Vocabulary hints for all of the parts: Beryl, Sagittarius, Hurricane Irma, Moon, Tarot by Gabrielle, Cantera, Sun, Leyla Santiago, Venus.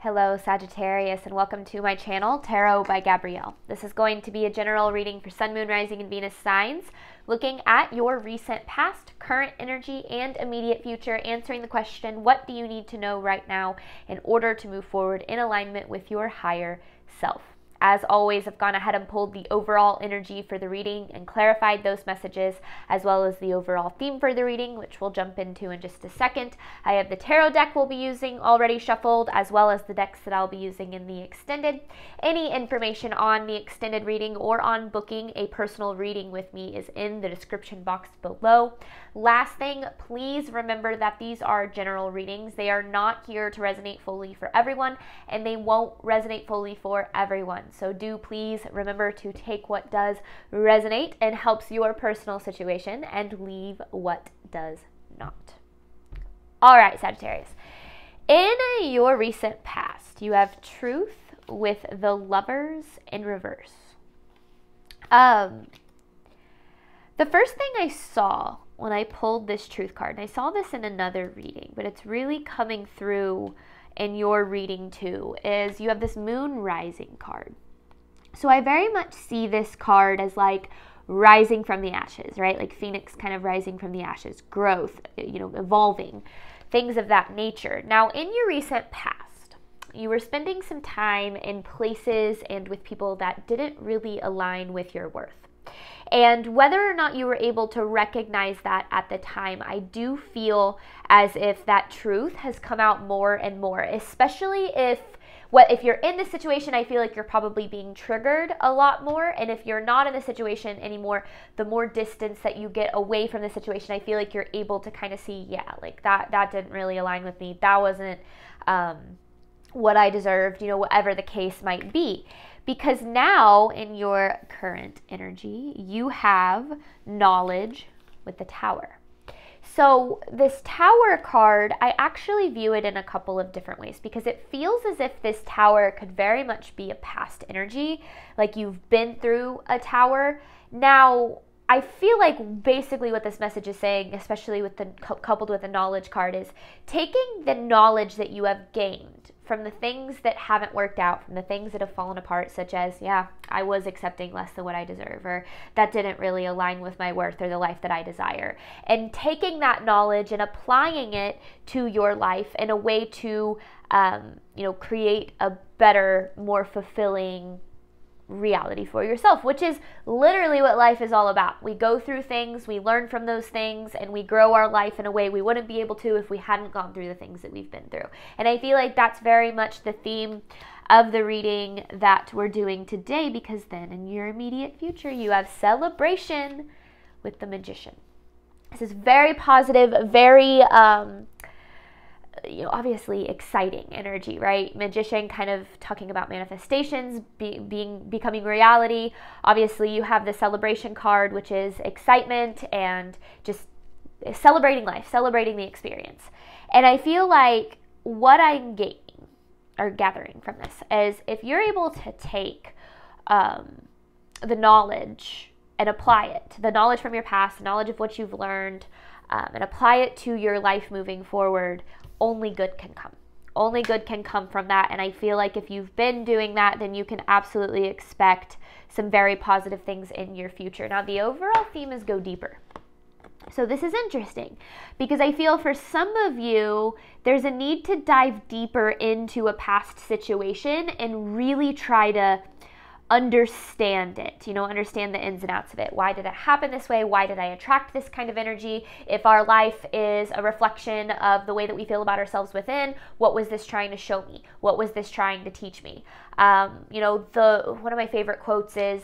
Hello Sagittarius, and welcome to my channel, Tarot by Gabrielle. This is going to be a general reading for Sun, Moon, Rising, and Venus signs, looking at your recent past, current energy, and immediate future, answering the question, what do you need to know right now in order to move forward in alignment with your higher self? As always, I've gone ahead and pulled the overall energy for the reading and clarified those messages, as well as the overall theme for the reading, which we'll jump into in just a second. I have the tarot deck we'll be using already shuffled, as well as the decks that I'll be using in the extended. Any information on the extended reading or on booking a personal reading with me is in the description box below. Last thing, please remember that these are general readings. They are not here to resonate fully for everyone, and they won't resonate fully for everyone. So do please remember to take what does resonate and helps your personal situation and leave what does not. All right, Sagittarius. In your recent past, you have truth with the lovers in reverse. The first thing I saw when I pulled this truth card, and I saw this in another reading, but it's really coming through in your reading too, is you have this moon rising card. So I very much see this card as like rising from the ashes, right? Like Phoenix kind of rising from the ashes, growth, you know, evolving, things of that nature. Now, in your recent past, you were spending some time in places and with people that didn't really align with your worth. And whether or not you were able to recognize that at the time, I do feel as if that truth has come out more and more, especially if you're in this situation, I feel like you're probably being triggered a lot more. And if you're not in the situation anymore, the more distance that you get away from the situation, I feel like you're able to kind of see, yeah, like that didn't really align with me. That wasn't what I deserved, you know, whatever the case might be. Because now in your current energy, you have knowledge with the tower. So this tower card, I actually view it in a couple of different ways, because it feels as if this tower could very much be a past energy, like you've been through a tower. Now, I feel like basically what this message is saying, especially with the coupled with the knowledge card, is taking the knowledge that you have gained from the things that haven't worked out, from the things that have fallen apart, such as, yeah, I was accepting less than what I deserve, or that didn't really align with my worth or the life that I desire. And taking that knowledge and applying it to your life in a way to, you know, create a better, more fulfilling reality for yourself, which is literally what life is all about. We go through things, we learn from those things, and we grow our life in a way we wouldn't be able to if we hadn't gone through the things that we've been through. And I feel like that's very much the theme of the reading that we're doing today, because then in your immediate future, you have celebration with the magician. This is very positive, very, you know, obviously exciting energy, right? Magician kind of talking about manifestations, becoming reality. Obviously, you have the celebration card, which is excitement and just celebrating life, celebrating the experience. And I feel like what I'm gathering from this is if you're able to take the knowledge and apply it, the knowledge from your past, the knowledge of what you've learned, and apply it to your life moving forward, only good can come. Only good can come from that. And I feel like if you've been doing that, then you can absolutely expect some very positive things in your future. Now, the overall theme is go deeper. So this is interesting because I feel for some of you, there's a need to dive deeper into a past situation and really try to understand it, you know, understand the ins and outs of it. Why did it happen this way? Why did I attract this kind of energy? If our life is a reflection of the way that we feel about ourselves within, what was this trying to show me? What was this trying to teach me? You know, one of my favorite quotes is,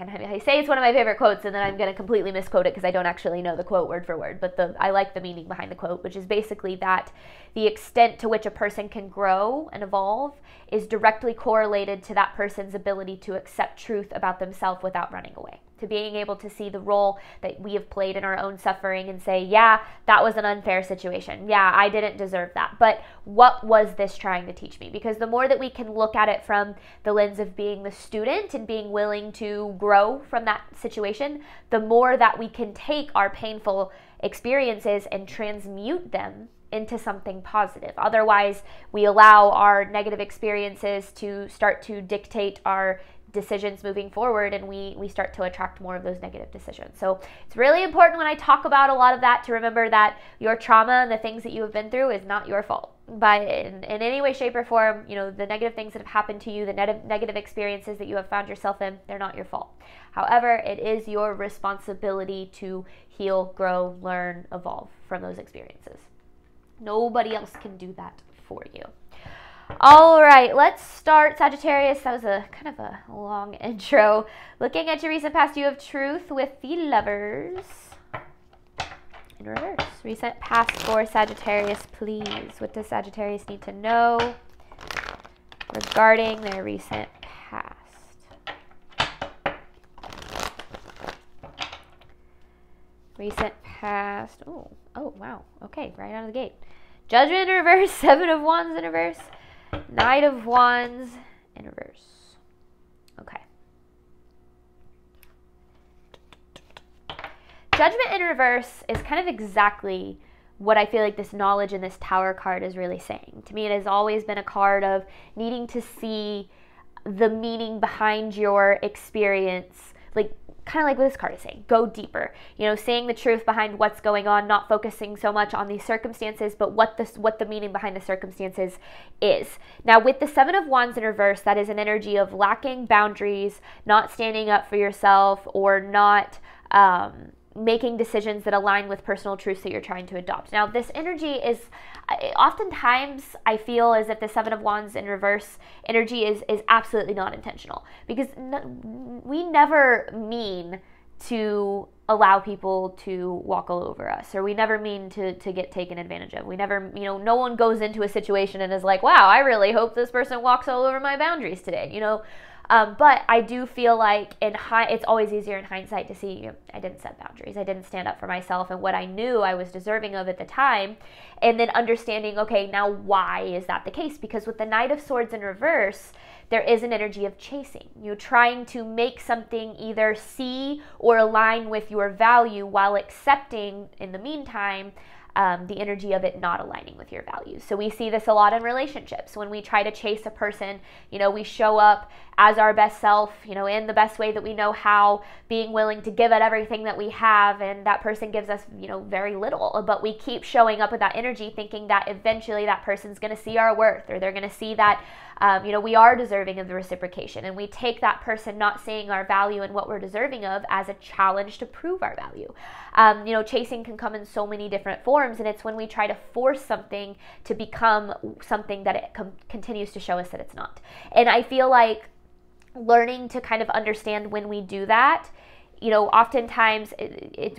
and I say it's one of my favorite quotes, and then I'm going to completely misquote it because I don't actually know the quote word for word, but I like the meaning behind the quote, which is basically that the extent to which a person can grow and evolve is directly correlated to that person's ability to accept truth about themselves without running away, to being able to see the role that we have played in our own suffering and say, yeah, that was an unfair situation. Yeah, I didn't deserve that. But what was this trying to teach me? Because the more that we can look at it from the lens of being the student and being willing to grow from that situation, the more that we can take our painful experiences and transmute them into something positive. Otherwise, we allow our negative experiences to start to dictate our decisions moving forward, and we start to attract more of those negative decisions. So it's really important when I talk about a lot of that to remember that your trauma and the things that you have been through is not your fault. But in any way, shape, or form, you know, the negative things that have happened to you, the negative experiences that you have found yourself in, they're not your fault. However, it is your responsibility to heal, grow, learn, evolve from those experiences. Nobody else can do that for you. All right, let's start, Sagittarius. That was a kind of a long intro. Looking at your recent past, you have Truth with the Lovers. In reverse, recent past for Sagittarius, please. What does Sagittarius need to know regarding their recent past? Recent past. Oh, wow. Okay, right out of the gate. Judgment in reverse, Seven of Wands in reverse, Knight of Wands in reverse. Okay. Judgment in reverse is kind of exactly what I feel like this knowledge in this tower card is really saying. To me, it has always been a card of needing to see the meaning behind your experience, like kind of like what this card is saying, go deeper, you know, seeing the truth behind what's going on, not focusing so much on the circumstances, but what the meaning behind the circumstances is. Now with the Seven of Wands in reverse, that is an energy of lacking boundaries, not standing up for yourself, or not making decisions that align with personal truths that you're trying to adopt. Now this energy is oftentimes, I feel as if the Seven of Wands in reverse energy is absolutely not intentional, because we never mean to allow people to walk all over us, or we never mean to get taken advantage of. We never, you know, no one goes into a situation and is like, wow, I really hope this person walks all over my boundaries today, you know. But I do feel like it's always easier in hindsight to see, you know, I didn't set boundaries, I didn't stand up for myself and what I knew I was deserving of at the time, and then understanding, okay, now why is that the case? Because with the Knight of Swords in reverse, there is an energy of chasing. You're trying to make something either see or align with your value while accepting, in the meantime, the energy of it not aligning with your values. So we see this a lot in relationships. When we try to chase a person, you know, we show up as our best self, you know, in the best way that we know how, being willing to give it everything that we have, and that person gives us, you know, very little, but we keep showing up with that energy thinking that eventually that person's going to see our worth, or they're going to see that, you know, we are deserving of the reciprocation. And we take that person not seeing our value and what we're deserving of as a challenge to prove our value. You know, chasing can come in so many different forms. And it's when we try to force something to become something that it continues to show us that it's not. And I feel like learning to kind of understand when we do that, you know, oftentimes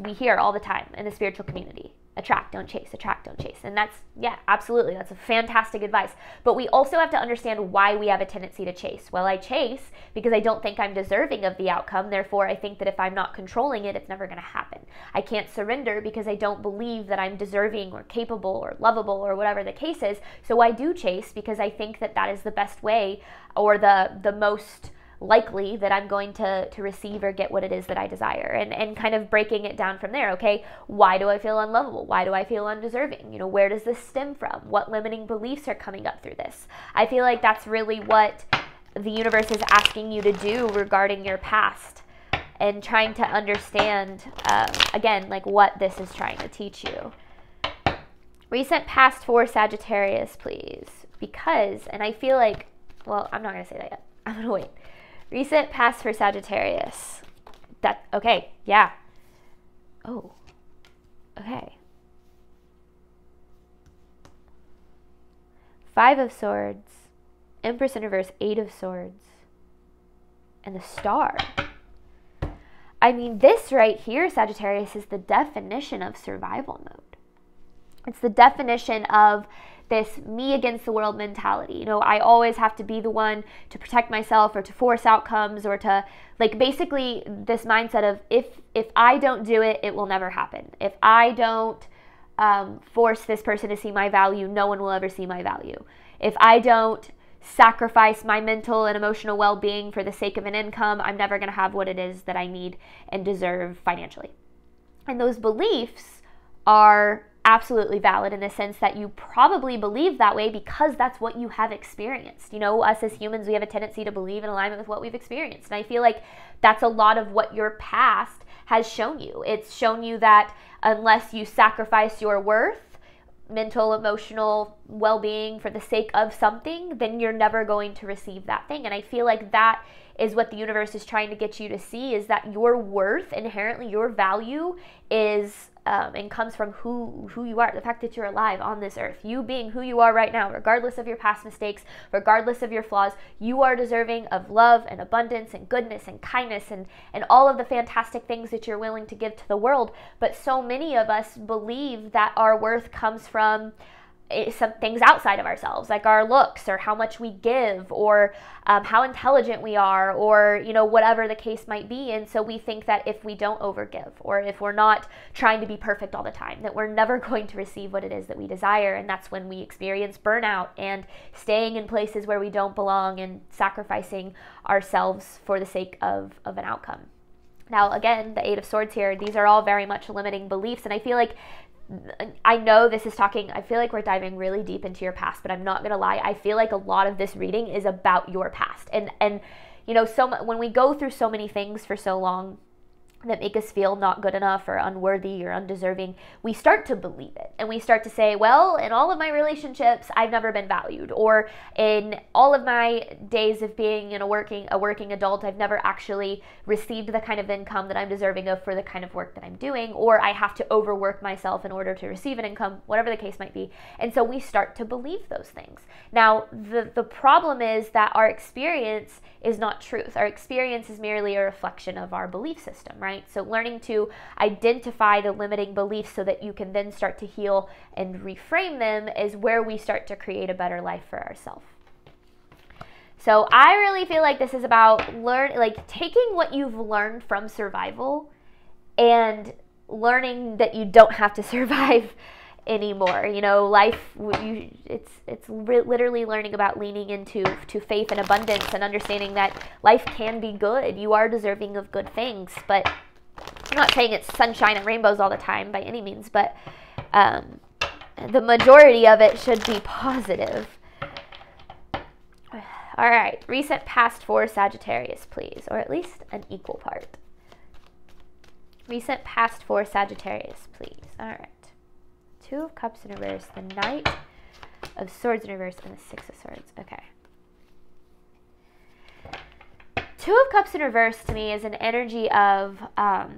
we hear all the time in the spiritual community, attract, don't chase, attract, don't chase. And that's, yeah, absolutely. That's a fantastic advice. But we also have to understand why we have a tendency to chase. Well, I chase because I don't think I'm deserving of the outcome. Therefore, I think that if I'm not controlling it, it's never going to happen. I can't surrender because I don't believe that I'm deserving or capable or lovable or whatever the case is. So I do chase because I think that that is the best way, or the most likely that I'm going to receive or get what it is that I desire, and kind of breaking it down from there. Okay, why do I feel unlovable? Why do I feel undeserving? You know, where does this stem from? What limiting beliefs are coming up through this? I feel like that's really what the universe is asking you to do regarding your past, and trying to understand, again, like what this is trying to teach you. Recent past for Sagittarius, please. Because, and I feel like, well, I'm not going to say that yet. I'm going to wait. Recent past for Sagittarius. That, okay, yeah. Oh, okay. Five of Swords, Empress in reverse, Eight of Swords, and the Star. I mean, this right here, Sagittarius, is the definition of survival mode. It's the definition of this me against the world mentality. You know, I always have to be the one to protect myself, or to force outcomes, or to, like, basically this mindset of if I don't do it, it will never happen. If I don't force this person to see my value, no one will ever see my value. If I don't sacrifice my mental and emotional well-being for the sake of an income, I'm never gonna have what it is that I need and deserve financially. And those beliefs are absolutely valid in the sense that you probably believe that way because that's what you have experienced. You know, us as humans, we have a tendency to believe in alignment with what we've experienced. And I feel like that's a lot of what your past has shown you. It's shown you that unless you sacrifice your worth, mental, emotional well-being for the sake of something, then you're never going to receive that thing. And I feel like that is what the universe is trying to get you to see, is that your worth, inherently your value, is and comes from who you are, the fact that you're alive on this earth, you being who you are right now, regardless of your past mistakes, regardless of your flaws. You are deserving of love and abundance and goodness and kindness and all of the fantastic things that you're willing to give to the world. But so many of us believe that our worth comes from some things outside of ourselves, like our looks or how much we give or how intelligent we are, or, you know, whatever the case might be. And so we think that if we don't overgive, or if we're not trying to be perfect all the time, that we're never going to receive what it is that we desire. And that's when we experience burnout and staying in places where we don't belong and sacrificing ourselves for the sake of an outcome. Now, again, the Eight of Swords here, these are all very much limiting beliefs. And I feel like, I know this is talking, I feel like we're diving really deep into your past, but I'm not going to lie. I feel like a lot of this reading is about your past. And you know, so when we go through so many things for so long that make us feel not good enough or unworthy or undeserving, we start to believe it. And we start to say, well, in all of my relationships, I've never been valued. Or in all of my days of being a working adult, I've never actually received the kind of income that I'm deserving of for the kind of work that I'm doing. Or I have to overwork myself in order to receive an income, whatever the case might be. And so we start to believe those things. Now, the problem is that our experience is not truth. Our experience is merely a reflection of our belief system, right? So learning to identify the limiting beliefs so that you can then start to heal and reframe them is where we start to create a better life for ourselves. So I really feel like this is about taking what you've learned from survival and learning that you don't have to survive anymore. You know, life, it's literally learning about leaning into faith and abundance and understanding that life can be good. You are deserving of good things, but I'm not saying it's sunshine and rainbows all the time by any means, but the majority of it should be positive. All right, recent past for Sagittarius, please, or at least an equal part. Recent past for Sagittarius, please. All right. Two of Cups in reverse, the Knight of Swords in reverse, and the Six of Swords. Okay. Two of Cups in reverse to me is an energy of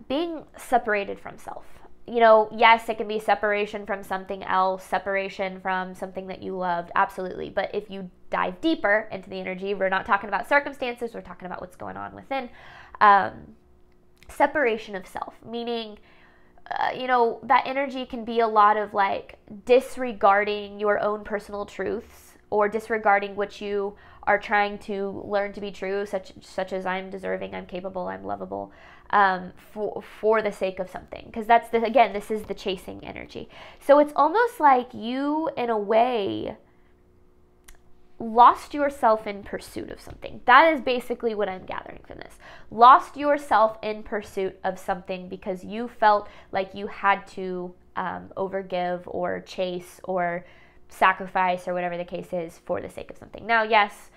being separated from self. You know, yes, it can be separation from something else, separation from something that you loved, absolutely. But if you dive deeper into the energy, we're not talking about circumstances, we're talking about what's going on within. Separation of self, meaning, you know, that energy can be a lot of like disregarding your own personal truths or disregarding what you are trying to learn to be true, such as I'm deserving, I'm capable, I'm lovable, for the sake of something. Because that's, again, this is the chasing energy. So it's almost like you, in a way, lost yourself in pursuit of something. That is basically what I'm gathering from this. Lost yourself in pursuit of something because you felt like you had to overgive or chase or sacrifice or whatever the case is for the sake of something. Now, yes,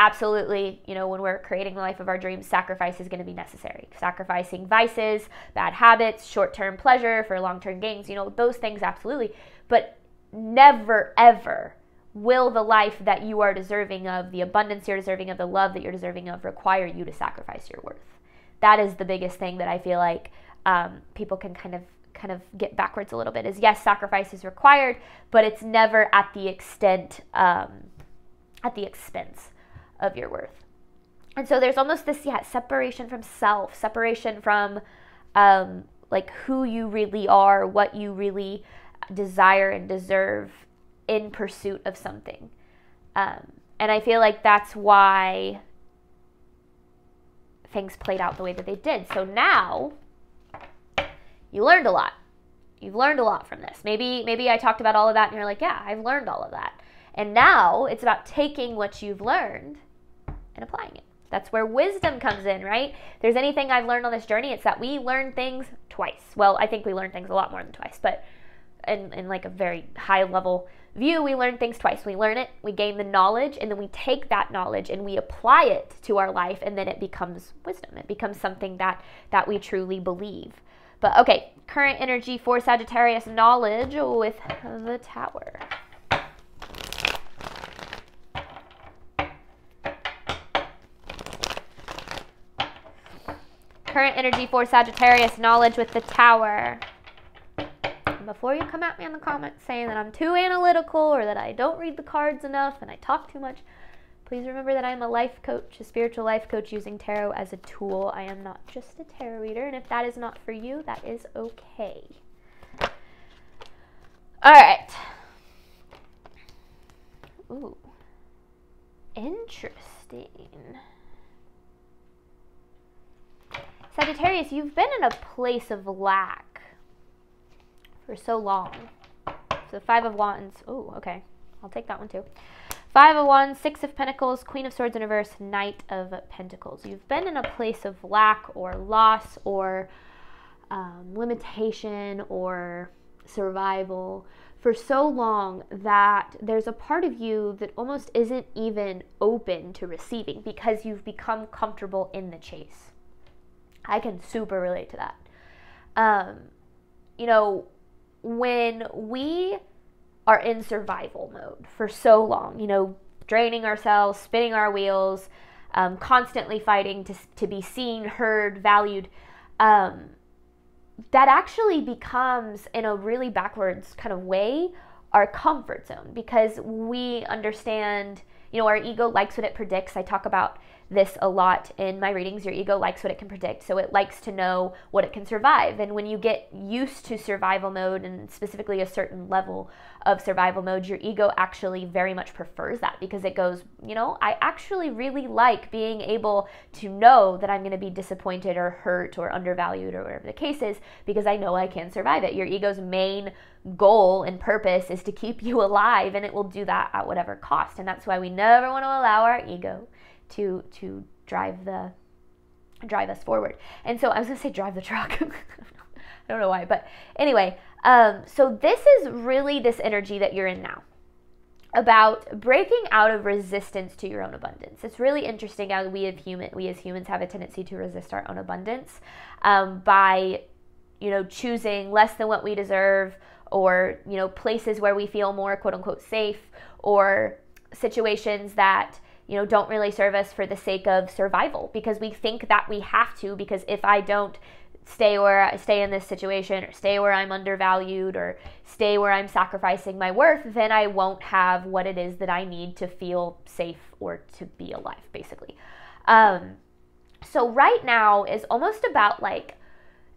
absolutely, you know, when we're creating the life of our dreams, sacrifice is going to be necessary. Sacrificing vices, bad habits, short-term pleasure for long-term gains, you know, those things absolutely. But never, ever will the life that you are deserving of, the abundance you're deserving of, the love that you're deserving of, require you to sacrifice your worth. That is the biggest thing that I feel like people can kind of get backwards a little bit, is yes, sacrifice is required, but it's never at the extent, at the expense of your worth. And so there's almost this, yeah, separation from self, separation from like who you really are, what you really desire and deserve, in pursuit of something. And I feel like that's why things played out the way that they did. So now you learned a lot. You've learned a lot from this. Maybe I talked about all of that and you're like, yeah, I've learned all of that. And now it's about taking what you've learned and applying it. That's where wisdom comes in, right? If there's anything I've learned on this journey, it's that we learn things twice. Well, I think we learn things a lot more than twice, but in like a very high level view, we learn things twice. We learn it, we gain the knowledge, and then we take that knowledge and we apply it to our life, and then it becomes wisdom. It becomes something that we truly believe. But okay, current energy for Sagittarius, knowledge with the Tower. Current energy for Sagittarius, knowledge with the Tower. Before you come at me in the comments saying that I'm too analytical or that I don't read the cards enough and I talk too much, please remember that I'm a life coach, a spiritual life coach using tarot as a tool. I am not just a tarot reader, and if that is not for you, that is okay. All right. Ooh. Interesting. Sagittarius, you've been in a place of lack for so long. So Five of Wands. Oh, okay. I'll take that one too. Five of Wands, Six of Pentacles, Queen of Swords in Reverse, Knight of Pentacles. You've been in a place of lack or loss or limitation or survival for so long that there's a part of you that almost isn't even open to receiving because you've become comfortable in the chase. I can super relate to that. You know, when we are in survival mode for so long, you know, draining ourselves, spinning our wheels, constantly fighting to be seen, heard, valued, that actually becomes, in a really backwards kind of way, our comfort zone, because we understand, you know, our ego likes what it predicts. I talk about this a lot in my readings. Your ego likes what it can predict, so it likes to know what it can survive. And when you get used to survival mode, and specifically a certain level of survival mode, your ego actually very much prefers that, because it goes, you know, I actually really like being able to know that I'm going to be disappointed or hurt or undervalued or whatever the case is, because I know I can survive it. Your ego's main goal and purpose is to keep you alive, and it will do that at whatever cost. And that's why we never want to allow our ego to drive us forward. And so I was gonna say drive the truck. I don't know why, but anyway, so this is really this energy that you're in now about breaking out of resistance to your own abundance. It's really interesting how we as humans have a tendency to resist our own abundance by, you know, choosing less than what we deserve, or, you know, places where we feel more quote unquote safe, or situations that, you know, don't really serve us for the sake of survival, because we think that we have to, because if I don't stay in this situation, or stay where I'm undervalued, or stay where I'm sacrificing my worth, then I won't have what it is that I need to feel safe or to be alive, basically. So right now is almost about like,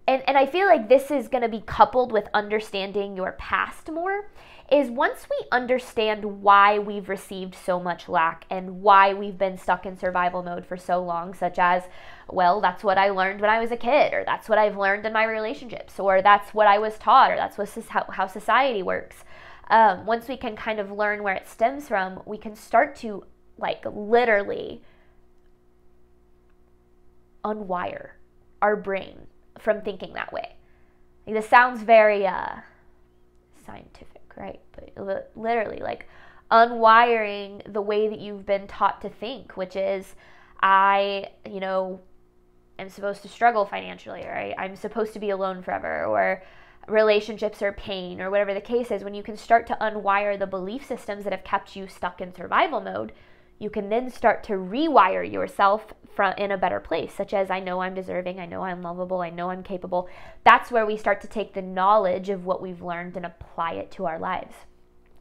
and I feel like this is going to be coupled with understanding your past more, is once we understand why we've received so much lack and why we've been stuck in survival mode for so long, such as, well, that's what I learned when I was a kid, or that's what I've learned in my relationships, or that's what I was taught, or that's how society works. Once we can kind of learn where it stems from, we can start to, like, literally unwire our brain from thinking that way. Like, this sounds very scientific, right? But literally, like, unwiring the way that you've been taught to think, which is, I, you know, am supposed to struggle financially, or I'm supposed to be alone forever, or relationships are pain, or whatever the case is. When you can start to unwire the belief systems that have kept you stuck in survival mode, you can then start to rewire yourself in a better place, such as, I know I'm deserving, I know I'm lovable, I know I'm capable. That's where we start to take the knowledge of what we've learned and apply it to our lives.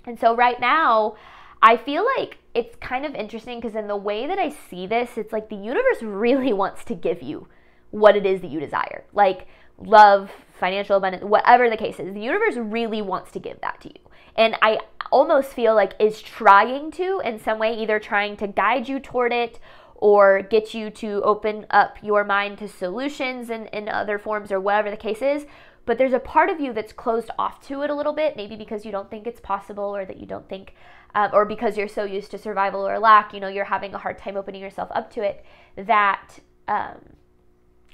And so right now, I feel like it's kind of interesting, because in the way that I see this, it's like the universe really wants to give you what it is that you desire. Like love, financial abundance, whatever the case is, the universe really wants to give that to you. And I almost feel like is trying to, in some way, either trying to guide you toward it or get you to open up your mind to solutions in other forms, or whatever the case is. But there's a part of you that's closed off to it a little bit, maybe because you don't think it's possible, or that you don't think, or because you're so used to survival or lack, you know, you're having a hard time opening yourself up to it, that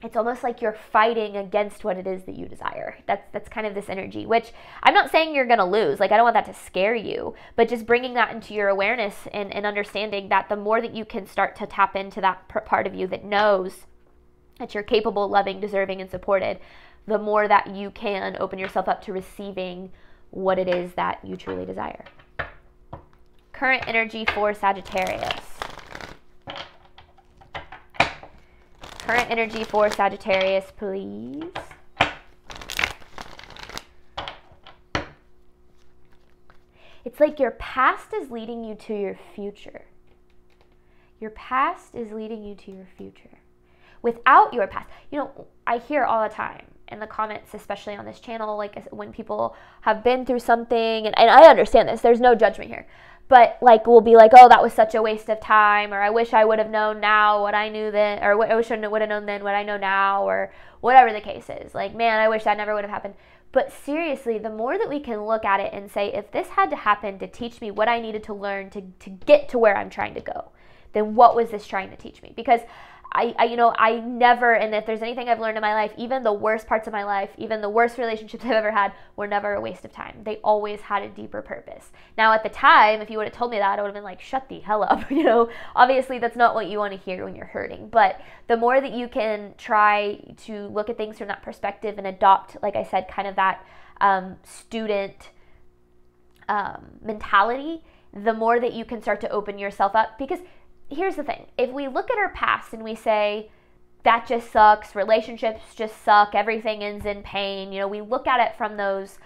it's almost like you're fighting against what it is that you desire. That's kind of this energy, which I'm not saying you're going to lose. Like, I don't want that to scare you, but just bringing that into your awareness and understanding that the more that you can start to tap into that part of you that knows that you're capable, loving, deserving, and supported, the more that you can open yourself up to receiving what it is that you truly desire. Current energy for Sagittarius. Current energy for Sagittarius, please. It's like your past is leading you to your future. Your past is leading you to your future. Without your past, you know, I hear all the time in the comments, especially on this channel, like when people have been through something, and I understand this, there's no judgment here. But like, we'll be like, oh, that was such a waste of time, or I wish I would have known now what I knew then, or I wish I would have known then what I know now, or whatever the case is. Like, man, I wish that never would have happened. But seriously, the more that we can look at it and say, if this had to happen to teach me what I needed to learn to get to where I'm trying to go, then what was this trying to teach me? Because I never, and if there's anything I've learned in my life, even the worst parts of my life, even the worst relationships I've ever had were never a waste of time. They always had a deeper purpose. Now, at the time, if you would have told me that, I would have been like, shut the hell up, you know? Obviously, that's not what you want to hear when you're hurting, but the more that you can try to look at things from that perspective and adopt, like I said, kind of that student mentality, the more that you can start to open yourself up. Because here's the thing. If we look at our past and we say, that just sucks, relationships just suck, everything ends in pain, you know, we look at it from those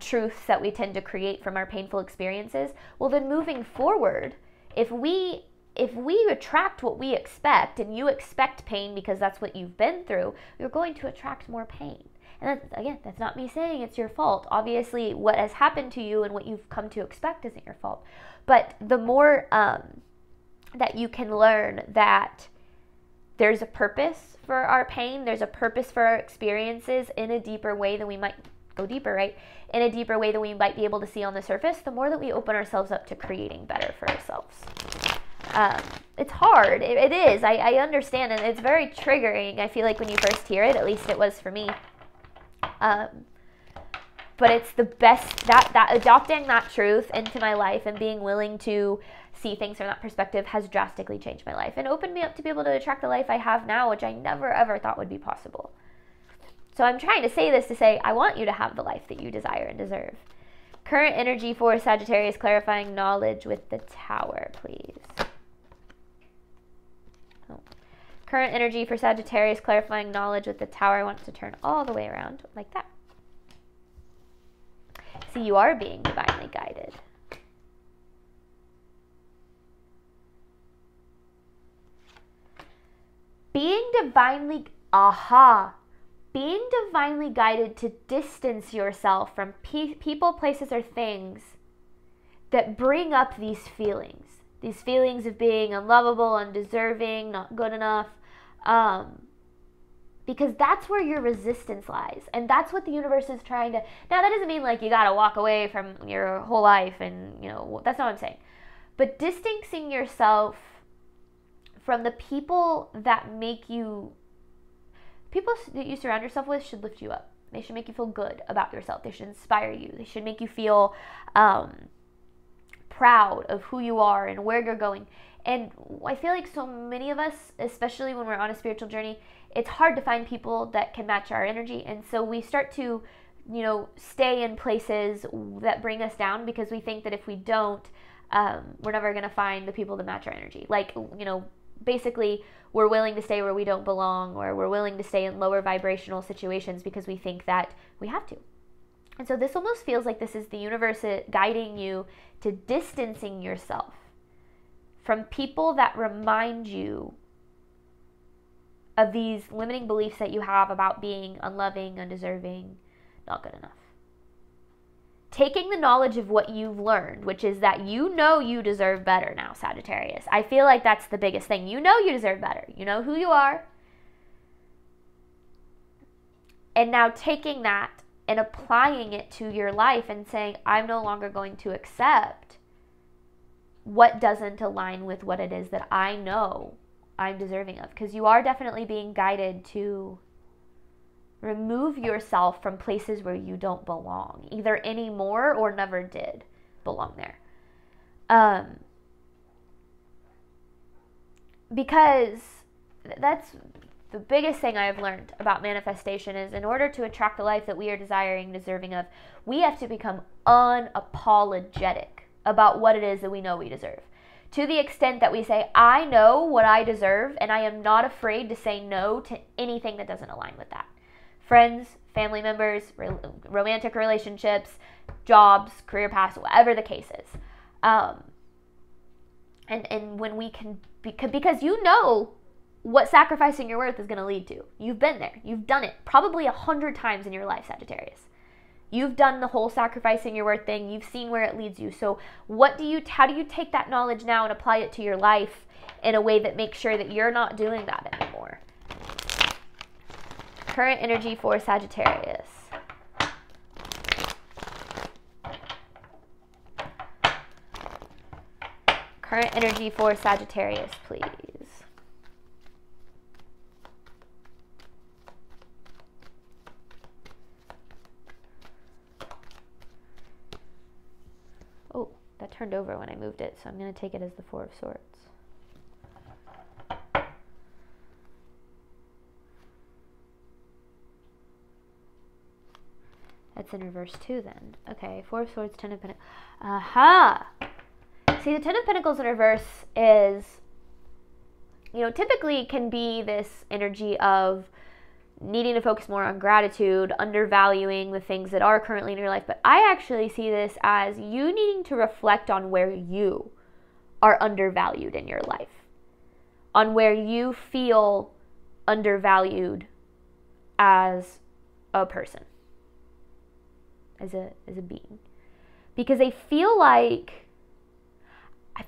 truths that we tend to create from our painful experiences, well, then moving forward, if we attract what we expect, and you expect pain because that's what you've been through, you're going to attract more pain. And that's not me saying it's your fault. Obviously, what has happened to you and what you've come to expect isn't your fault. But the more that you can learn that there's a purpose for our pain, there's a purpose for our experiences in a deeper way than we might go deeper, right? In a deeper way than we might be able to see on the surface, the more that we open ourselves up to creating better for ourselves. It's hard. It is. I understand, and it's very triggering, I feel like, when you first hear it. At least it was for me. But it's the best, that adopting that truth into my life and being willing to see things from that perspective has drastically changed my life and opened me up to be able to attract the life I have now, which I never ever thought would be possible. So I'm trying to say this to say, I want you to have the life that you desire and deserve. Current energy for Sagittarius, clarifying knowledge with the Tower, please. Oh. Current energy for Sagittarius, clarifying knowledge with the Tower. I want to turn all the way around like that. See, you are being divinely guided. Being divinely guided to distance yourself from people, places, or things that bring up these feelings of being unlovable, undeserving, not good enough, because that's where your resistance lies. And that's what the universe is trying to... Now, that doesn't mean like you got to walk away from your whole life and, you know, that's not what I'm saying. But distancing yourself from the people that make you... People that you surround yourself with should lift you up. They should make you feel good about yourself. They should inspire you. They should make you feel proud of who you are and where you're going. And I feel like so many of us, especially when we're on a spiritual journey, it's hard to find people that can match our energy. And so we start to, you know, stay in places that bring us down because we think that if we don't, we're never going to find the people that match our energy. Like, you know, basically we're willing to stay where we don't belong, or we're willing to stay in lower vibrational situations because we think that we have to. And so this almost feels like this is the universe guiding you to distancing yourself from people that remind you of these limiting beliefs that you have about being unloving, undeserving, not good enough. Taking the knowledge of what you've learned, which is that you know you deserve better now, Sagittarius. I feel like that's the biggest thing. You know you deserve better. You know who you are. And now taking that and applying it to your life and saying, I'm no longer going to accept what doesn't align with what it is that I know I'm deserving of, because you are definitely being guided to remove yourself from places where you don't belong, either anymore or never did belong there. Because that's the biggest thing I've learned about manifestation is, in order to attract the life that we are desiring, deserving of, we have to become unapologetic about what it is that we know we deserve. To the extent that we say, I know what I deserve, and I am not afraid to say no to anything that doesn't align with that. Friends, family members, romantic relationships, jobs, career paths, whatever the case is. And when we can, because you know what sacrificing your worth is going to lead to. You've been there. You've done it probably 100 times in your life, Sagittarius. You've done the whole sacrificing your worth thing. You've seen where it leads you. So what do you, how do you take that knowledge now and apply it to your life in a way that makes sure that you're not doing that anymore? Current energy for Sagittarius. Current energy for Sagittarius, please. Oh, that turned over when I moved it, so I'm going to take it as the Four of Swords. That's in reverse too then. Okay, Four of Swords, Ten of Pentacles. Aha! See, the Ten of Pentacles in reverse is, you know, typically can be this energy of needing to focus more on gratitude, undervaluing the things that are currently in your life. But I actually see this as you needing to reflect on where you are undervalued in your life, on where you feel undervalued as a person, as a being. Because I feel like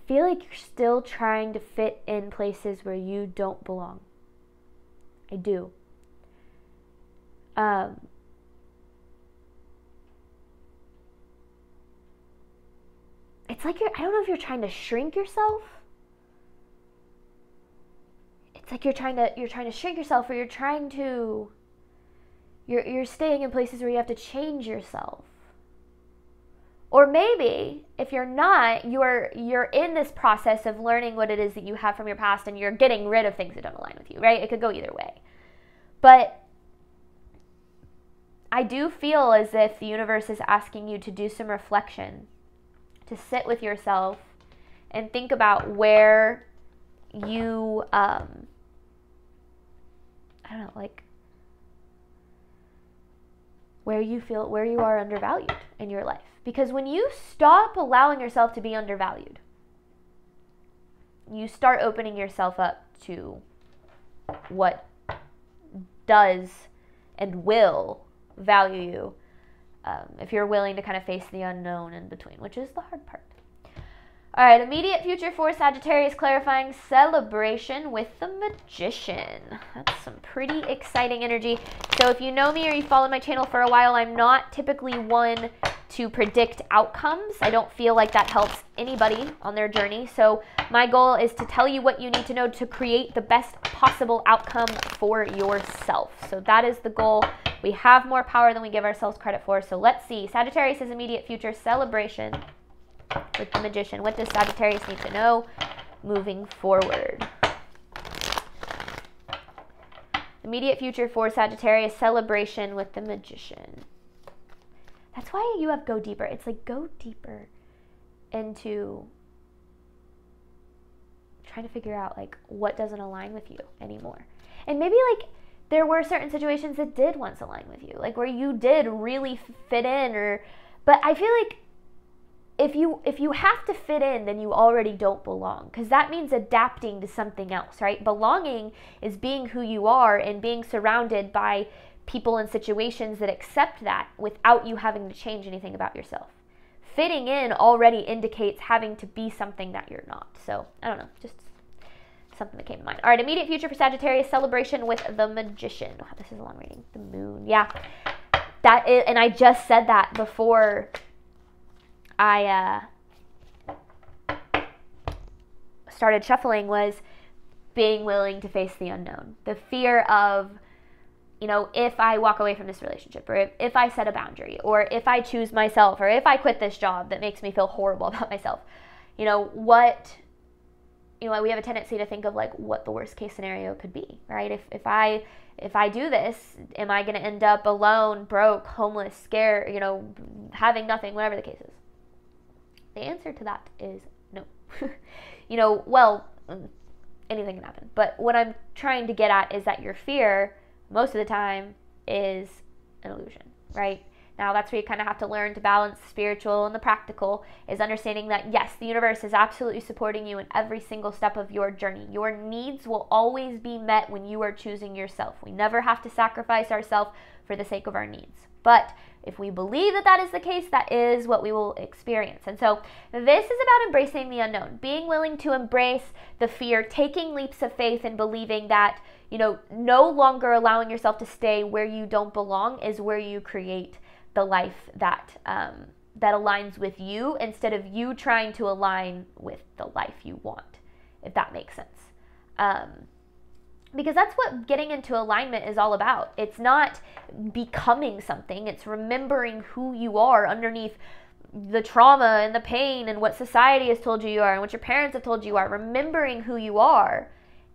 you're still trying to fit in places where you don't belong. I do. It's like I don't know if you're trying to shrink yourself. It's like you're trying to shrink yourself, or you're staying in places where you have to change yourself. Or maybe if you're not, you're in this process of learning what it is that you have from your past, and you're getting rid of things that don't align with you, right? It could go either way. But I do feel as if the universe is asking you to do some reflection, to sit with yourself and think about where you, I don't know, like where you feel, where you are undervalued in your life. Because when you stop allowing yourself to be undervalued, you start opening yourself up to what does and will value you, if you're willing to kind of face the unknown in between, which is the hard part. All right, immediate future for Sagittarius, clarifying celebration with the Magician. That's some pretty exciting energy. So if you know me or you followed my channel for a while, I'm not typically one to predict outcomes. I don't feel like that helps anybody on their journey. So my goal is to tell you what you need to know to create the best possible outcome for yourself. So that is the goal. We have more power than we give ourselves credit for. So let's see. Sagittarius's immediate future celebration with the Magician. What does Sagittarius need to know moving forward? Immediate future for Sagittarius, celebration with the Magician. That's why you have go deeper. It's like go deeper into trying to figure out like what doesn't align with you anymore. And maybe like there were certain situations that did once align with you, like where you did really fit in, or, but I feel like if you have to fit in, then you already don't belong, because that means adapting to something else, right? Belonging is being who you are and being surrounded by people and situations that accept that without you having to change anything about yourself. Fitting in already indicates having to be something that you're not. So, I don't know, just something that came to mind. All right, immediate future for Sagittarius, celebration with the Magician. Wow, this is a long reading. The Moon, yeah. That is, and I just said that before I started shuffling, was being willing to face the unknown, the fear of, you know, if I walk away from this relationship, or if I set a boundary, or if I choose myself, or if I quit this job that makes me feel horrible about myself, you know, what, you know, we have a tendency to think of like what the worst case scenario could be, right? If I do this, am I going to end up alone, broke, homeless, scared, you know, having nothing, whatever the case is? The answer to that is no. You know, well, anything can happen. But what I'm trying to get at is that your fear, most of the time, is an illusion, right? Now, that's where you kind of have to learn to balance the spiritual and the practical, is understanding that, yes, the universe is absolutely supporting you in every single step of your journey. Your needs will always be met when you are choosing yourself. We never have to sacrifice ourselves for the sake of our needs. But if we believe that that is the case, that is what we will experience. And so this is about embracing the unknown, being willing to embrace the fear, taking leaps of faith and believing that, you know, no longer allowing yourself to stay where you don't belong is where you create the life that that aligns with you, instead of you trying to align with the life you want, if that makes sense. Because that's what getting into alignment is all about. It's not becoming something, it's remembering who you are underneath the trauma and the pain and what society has told you you are and what your parents have told you you are. Remembering who you are,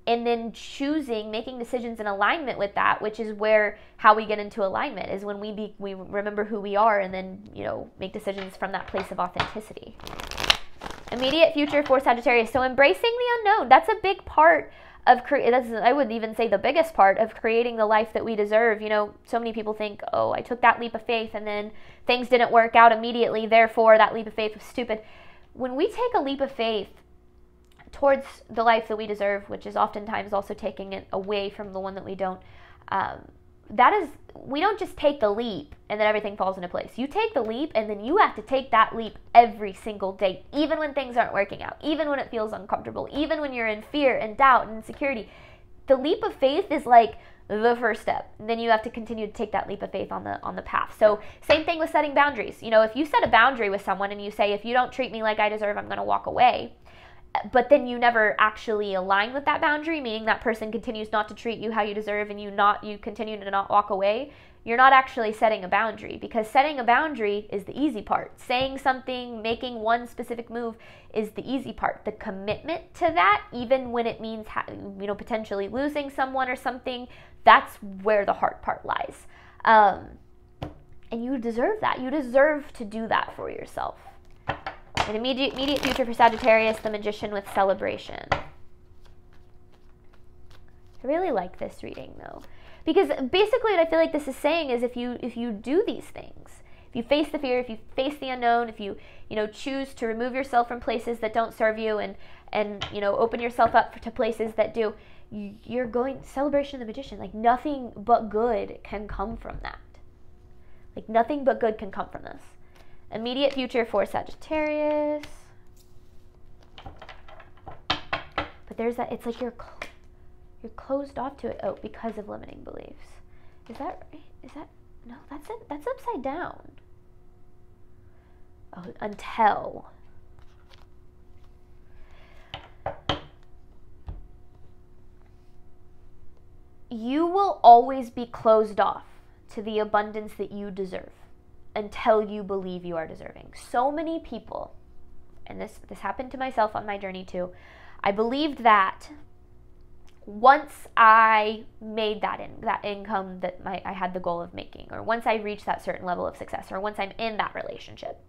and then choosing, making decisions in alignment with that, which is where, how we get into alignment, is when we remember who we are, and then, you know, make decisions from that place of authenticity. Immediate future for Sagittarius. So embracing the unknown, that's a big part of I would even say the biggest part of creating the life that we deserve. You know, so many people think, oh, I took that leap of faith and then things didn't work out immediately, therefore that leap of faith was stupid. When we take a leap of faith towards the life that we deserve, which is oftentimes also taking it away from the one that we don't, that is, we don't just take the leap and then everything falls into place. You take the leap, and then you have to take that leap every single day, even when things aren't working out, even when it feels uncomfortable, even when you're in fear and doubt and insecurity. The leap of faith is like the first step, and then you have to continue to take that leap of faith on the path. So same thing with setting boundaries. You know, if you set a boundary with someone and you say, if you don't treat me like I deserve, I'm going to walk away, but then you never actually align with that boundary, meaning that person continues not to treat you how you deserve, and you continue to not walk away, you're not actually setting a boundary, because setting a boundary is the easy part. Saying something, making one specific move is the easy part. The commitment to that, even when it means, you know, potentially losing someone or something, that's where the hard part lies. And you deserve that. You deserve to do that for yourself. An immediate future for Sagittarius, the Magician with celebration. I really like this reading, though, because basically what I feel like this is saying is if you do these things, if you face the fear, if you face the unknown, if you know, choose to remove yourself from places that don't serve you, and you know, open yourself up to places that do, you're going, celebration of the Magician, like nothing but good can come from that. Like nothing but good can come from this. Immediate future for Sagittarius. But there's that, it's like you're closed off to it, oh, because of limiting beliefs. Is that right? Is that, no, that's it, that's upside down. Oh, until. You will always be closed off to the abundance that you deserve until you believe you are deserving. So many people, and this happened to myself on my journey too, I believed that once I made that income that I had the goal of making, or once I reached that certain level of success, or once I'm in that relationship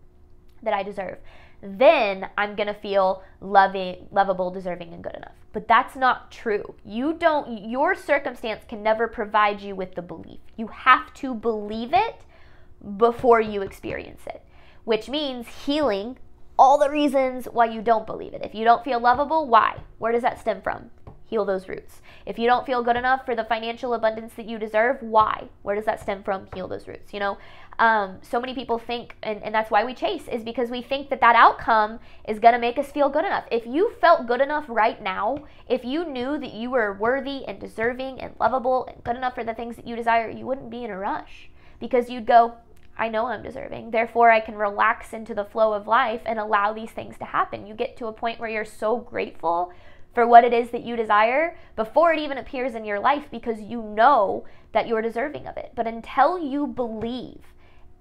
that I deserve, then I'm gonna feel lovable, deserving, and good enough. But that's not true. Your circumstance can never provide you with the belief. You have to believe it before you experience it, which means healing all the reasons why you don't believe it. If you don't feel lovable, why? Where does that stem from? Heal those roots. If you don't feel good enough for the financial abundance that you deserve, why? Where does that stem from? Heal those roots. You know, so many people think, and that's why we chase, is because we think that that outcome is going to make us feel good enough. If you felt good enough right now, if you knew that you were worthy and deserving and lovable and good enough for the things that you desire, you wouldn't be in a rush, because you'd go, I know I'm deserving, therefore I can relax into the flow of life and allow these things to happen. You get to a point where you're so grateful for what it is that you desire before it even appears in your life, because you know that you're deserving of it. But until you believe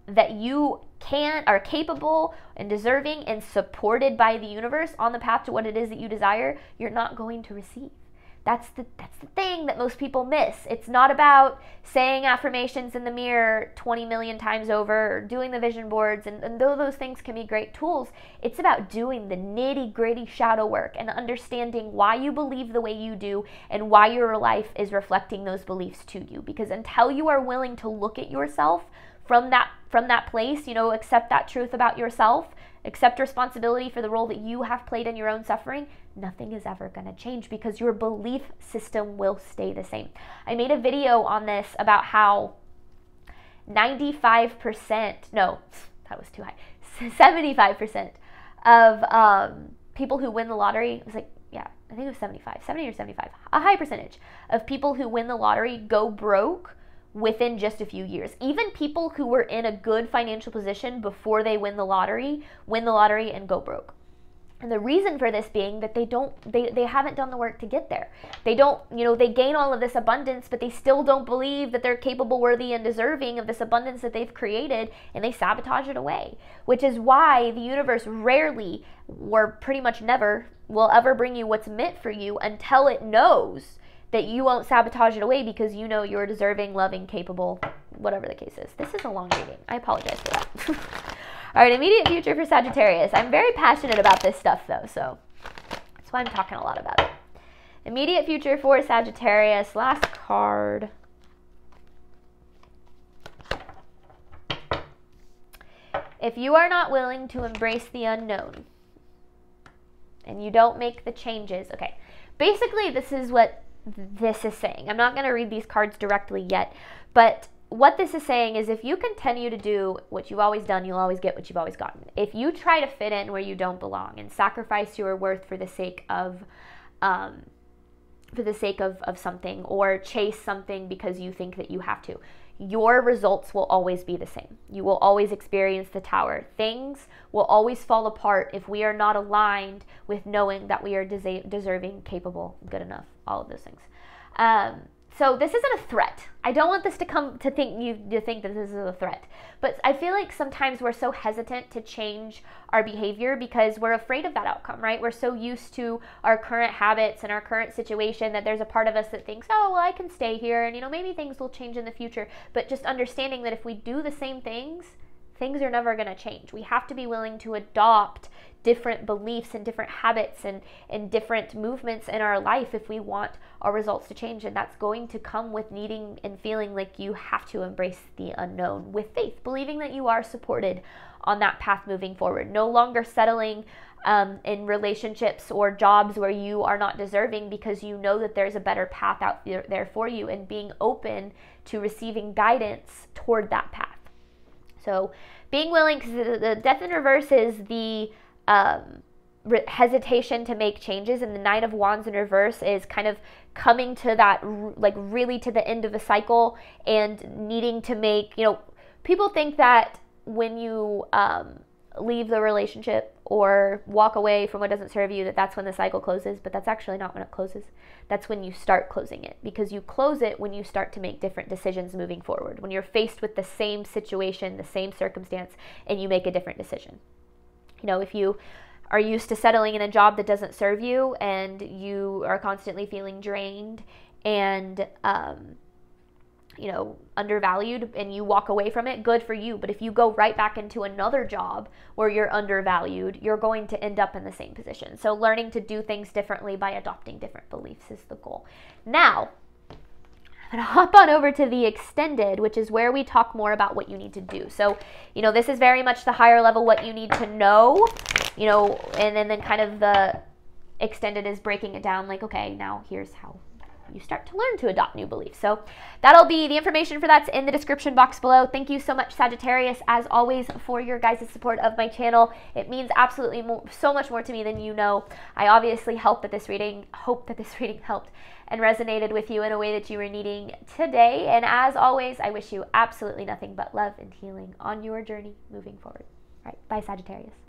that you can, are capable and deserving and supported by the universe on the path to what it is that you desire, you're not going to receive. That's the thing that most people miss. It's not about saying affirmations in the mirror 20 million times over, or doing the vision boards, and though those things can be great tools, it's about doing the nitty-gritty shadow work and understanding why you believe the way you do and why your life is reflecting those beliefs to you. Because until you are willing to look at yourself from that place, you know, accept that truth about yourself, accept responsibility for the role that you have played in your own suffering, nothing is ever going to change, because your belief system will stay the same. I made a video on this about how 75% of people who win the lottery, it was like, yeah, I think it was 70 or 75, a high percentage of people who win the lottery go broke within just a few years. Even people who were in a good financial position before they win the lottery and go broke. And the reason for this being that they haven't done the work to get there. They don't, you know, they gain all of this abundance, but they still don't believe that they're capable, worthy, and deserving of this abundance that they've created, and they sabotage it away. Which is why the universe rarely, or pretty much never, will ever bring you what's meant for you until it knows that you won't sabotage it away, because you know you're deserving, loving, capable, whatever the case is. This is a long reading. I apologize for that. All right, immediate future for Sagittarius. I'm very passionate about this stuff though, so that's why I'm talking a lot about it. Immediate future for Sagittarius, last card. If you are not willing to embrace the unknown and you don't make the changes, okay. Basically, this is what this is saying. I'm not gonna read these cards directly yet, but what this is saying is if you continue to do what you've always done, you'll always get what you've always gotten. If you try to fit in where you don't belong and sacrifice your worth for the sake of something, or chase something because you think that you have to, your results will always be the same. You will always experience the tower. Things will always fall apart if we are not aligned with knowing that we are deserving, capable, good enough, all of those things. So this isn't a threat. I don't want this to think that this is a threat. But I feel like sometimes we're so hesitant to change our behavior because we're afraid of that outcome, right? We're so used to our current habits and our current situation that there's a part of us that thinks, oh, well, I can stay here and, you know, maybe things will change in the future. But just understanding that if we do the same things are never going to change. We have to be willing to adopt different beliefs and different habits and different movements in our life if we want our results to change. And that's going to come with needing and feeling like you have to embrace the unknown with faith, believing that you are supported on that path moving forward, no longer settling in relationships or jobs where you are not deserving because you know that there's a better path out there for you, and being open to receiving guidance toward that path. So being willing, because the death in reverse is the hesitation to make changes, and the Nine of Wands in reverse is kind of coming to that, like really to the end of a cycle and needing to make, you know, people think that when you leave the relationship or walk away from what doesn't serve you, that that's when the cycle closes, but that's actually not when it closes. That's when you start closing it, because you close it when you start to make different decisions moving forward, when you're faced with the same situation, the same circumstance, and you make a different decision. You know, if you are used to settling in a job that doesn't serve you and you are constantly feeling drained and, you know, undervalued, and you walk away from it, good for you. But if you go right back into another job where you're undervalued, you're going to end up in the same position. So learning to do things differently by adopting different beliefs is the goal. Now, I'm going to hop on over to the extended, which is where we talk more about what you need to do. So, you know, this is very much the higher level, what you need to know, you know, and then kind of the extended is breaking it down like, okay, now here's how you start to learn to adopt new beliefs. So that'll be the information for that's in the description box below. Thank you so much, Sagittarius, as always, for your guys' support of my channel. It means absolutely so much more to me than you know. I obviously hope that this reading helped and resonated with you in a way that you were needing today. And as always, I wish you absolutely nothing but love and healing on your journey moving forward. All right, bye, Sagittarius.